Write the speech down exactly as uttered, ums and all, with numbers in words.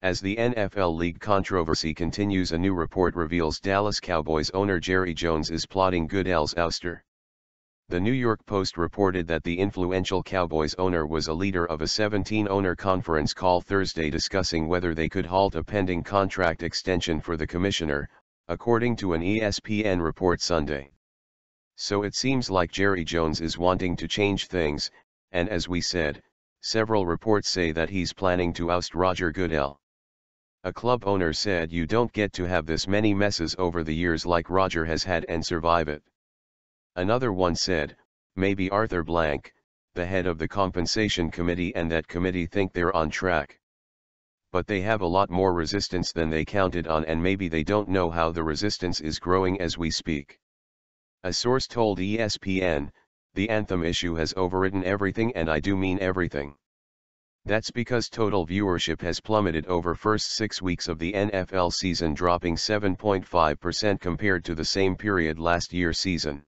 As the N F L league controversy continues, a new report reveals Dallas Cowboys owner Jerry Jones is plotting Goodell's ouster. The New York Post reported that the influential Cowboys owner was a leader of a seventeen owner conference call Thursday discussing whether they could halt a pending contract extension for the commissioner, according to an E S P N report Sunday. So it seems like Jerry Jones is wanting to change things, and as we said, several reports say that he's planning to oust Roger Goodell. A club owner said, "You don't get to have this many messes over the years like Roger has had and survive it." Another one said, "Maybe Arthur Blank, the head of the compensation committee and that committee think they're on track. But they have a lot more resistance than they counted on, and maybe they don't know how the resistance is growing as we speak." A source told E S P N, "The anthem issue has overridden everything, and I do mean everything. That's because total viewership has plummeted over first six weeks of the N F L season, dropping seven point five percent compared to the same period last year season.